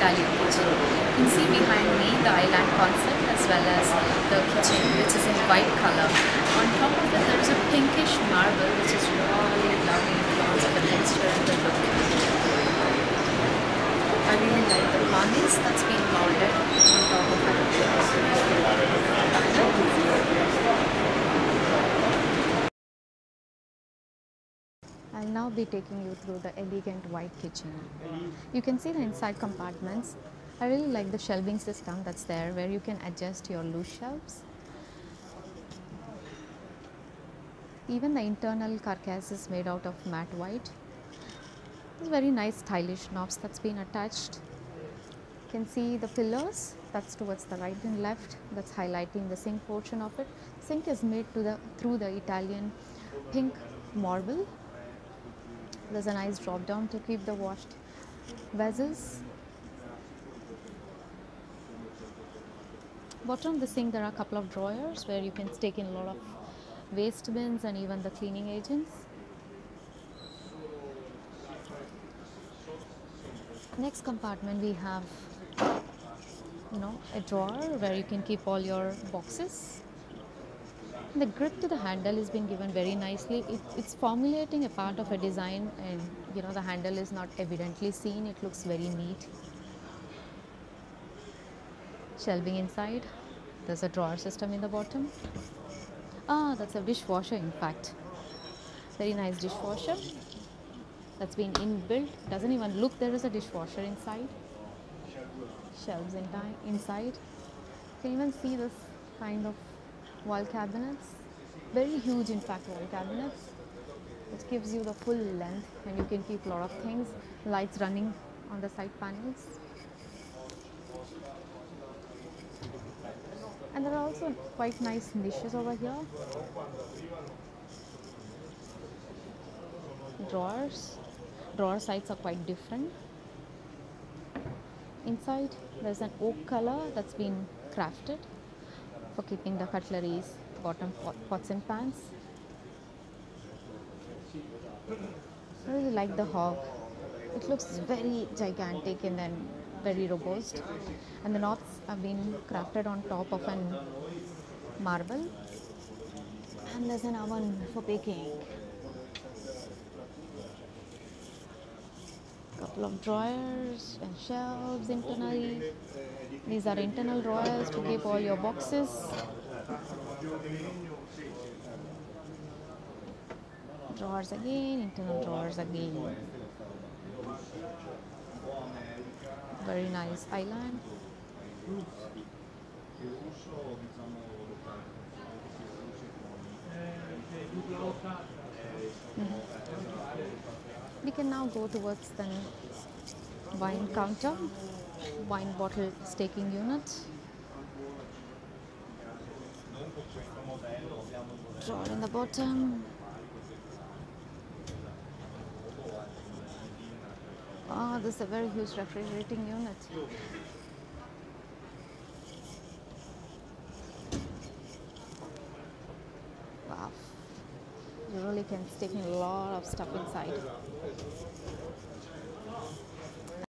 Italian cuisine. You can see behind me the island concept as well as the kitchen, which is in white color. On top of it, there is a pinkish marble which is really lovely in terms of the texture and the look. I really like the cornice that's been molded on top of it. I'll now be taking you through the elegant white kitchen. You can see the inside compartments. I really like the shelving system that's there, where you can adjust your loose shelves. Even the internal carcass is made out of matte white. It's very nice stylish knobs that's been attached. You can see the pillars, that's towards the right and left, that's highlighting the sink portion of it. Sink is made through the Italian pink marble. There's a nice drop down to keep the washed vessels. Bottom of the sink there are a couple of drawers where you can take in a lot of waste bins and even the cleaning agents. Next compartment we have a drawer where you can keep all your boxes. The grip to the handle has been given very nicely. It's formulating a part of a design, and the handle is not evidently seen. It looks very neat. Shelving inside. There's a drawer system in the bottom. Ah, that's a dishwasher in fact. Very nice dishwasher. That's been inbuilt. Doesn't even look there is a dishwasher inside. Shelves inside. You can even see this kind of wall cabinets, very huge in fact wall cabinets, which gives you the full length, and you can keep a lot of things, lights running on the side panels. And there are also quite nice niches over here, drawers, drawer sides are quite different. Inside there's an oak color that's been crafted for keeping the cutleries, bottom pots and pans. I really like the hog. It looks very gigantic and then very robust. And the knobs have been crafted on top of an marble. And there's an oven for baking. Couple of drawers and shelves internally. These are internal drawers to keep all your boxes. Drawers again, internal drawers again. Very nice island. We can now go towards the wine counter, wine bottle staking unit. Drawer in the bottom. Ah, this is a very huge refrigerating unit. Wow. You really can stick a lot of stuff inside.